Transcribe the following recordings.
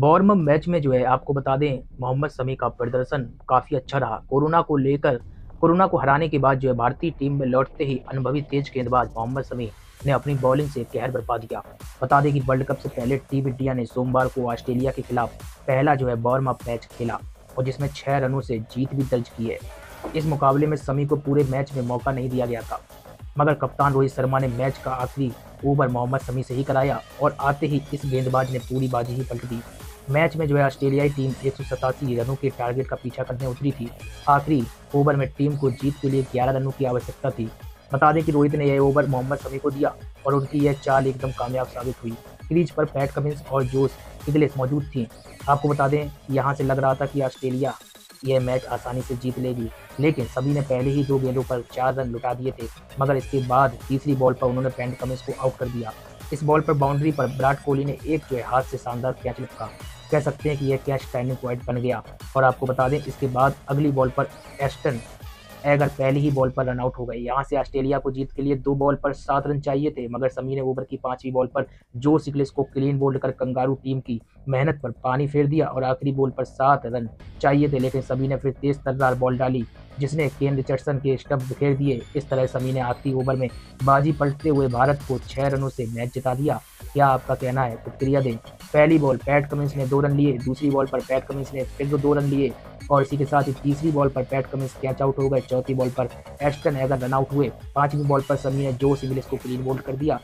Warm up match में जो है आपको बता दें मोहम्मद शमी का प्रदर्शन काफ़ी अच्छा रहा। कोरोना को हराने के बाद जो है भारतीय टीम में लौटते ही अनुभवी तेज गेंदबाज मोहम्मद शमी ने अपनी बॉलिंग से कहर बरपा दिया। बता दें कि वर्ल्ड कप से पहले टीम इंडिया ने सोमवार को ऑस्ट्रेलिया के खिलाफ पहला जो है वार्म अप मैच खेला और जिसमें 6 रनों से जीत भी दर्ज की है। इस मुकाबले में शमी को पूरे मैच में मौका नहीं दिया गया था, मगर कप्तान रोहित शर्मा ने मैच का आखिरी ओवर मोहम्मद शमी से ही कराया और आते ही इस गेंदबाज ने पूरी बाजी ही पलट दी। मैच में जो है ऑस्ट्रेलियाई टीम 187 रनों के टारगेट का पीछा करने उतरी थी। आखिरी ओवर में टीम को जीत के लिए 11 रनों की आवश्यकता थी। बता दें कि रोहित ने यह ओवर मोहम्मद शमी को दिया और उनकी यह चाल एकदम कामयाब साबित हुई। क्रीज पर पैट कमिंस और जोस सिकलेस्को मौजूद थी। आपको बता दें यहाँ से लग रहा था कि ऑस्ट्रेलिया यह मैच आसानी से जीत लेगी, लेकिन सभी ने पहले ही 2 गेंदों पर 4 रन लुटा दिए थे, मगर इसके बाद तीसरी बॉल पर उन्होंने पैट कमिंस को आउट कर दिया। इस बॉल पर बाउंड्री पर विराट कोहली ने एक जो है हाथ से शानदार कैच लपका। कह सकते हैं कि यह कैच टर्निंग पॉइंट बन गया। और आपको बता दें इसके बाद अगली बॉल पर एस्टन अगर पहली ही बॉल पर रनआउट हो गए। यहाँ से ऑस्ट्रेलिया को जीत के लिए 2 बॉल पर 7 रन चाहिए थे, मगर शमी ने ओवर की 5वीं बॉल पर जोस सिकलेस्को को क्लीन बोल्ड कर कंगारू टीम की मेहनत पर पानी फेर दिया और आखिरी बॉल पर 7 रन चाहिए थे, लेकिन शमी ने फिर तेज तर्रार बॉल डाली जिसने केन रिचर्डसन के स्टंप बिखेर दिए। इस तरह शमी ने आखिरी ओवर में बाजी पलटते हुए भारत को 6 रनों से मैच जिता दिया। क्या आपका कहना है, प्रतिक्रिया दें। पहली बॉल पैट कमिंस ने 2 रन लिए, दूसरी बॉल पर पैट कमिंस ने फिर 2 रन लिए और इसी के साथ ही तीसरी बॉल पर पैट कमिंस कैच आउट हो गए। चौथी बॉल पर एस्टन अगर रन आउट हुए। 5वीं बॉल पर शमी ने जोस सिकलेस्को को क्लीन बोल्ड कर दिया।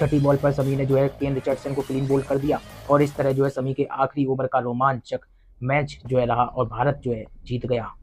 6ठी बॉल पर शमी ने जो है केन रिचर्डसन को क्लीन बोल्ड कर दिया और इस तरह जो है शमी के आखिरी ओवर का रोमांचक मैच जो है रहा और भारत जो है जीत गया।